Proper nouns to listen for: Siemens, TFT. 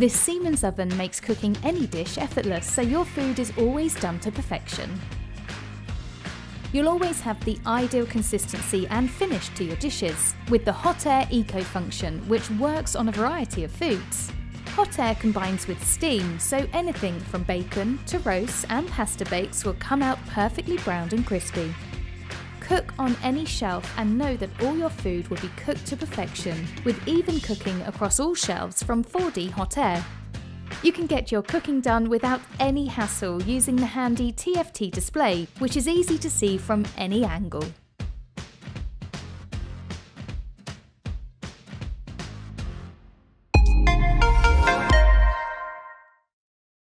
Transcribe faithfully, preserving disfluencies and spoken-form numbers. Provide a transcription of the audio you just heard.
This Siemens oven makes cooking any dish effortless, so your food is always done to perfection. You'll always have the ideal consistency and finish to your dishes with the Hot Air Eco function, which works on a variety of foods. Hot air combines with steam, so anything from bacon to roasts and pasta bakes will come out perfectly browned and crispy. Cook on any shelf and know that all your food will be cooked to perfection, with even cooking across all shelves from four D Hot Air. You can get your cooking done without any hassle using the handy T F T display, which is easy to see from any angle.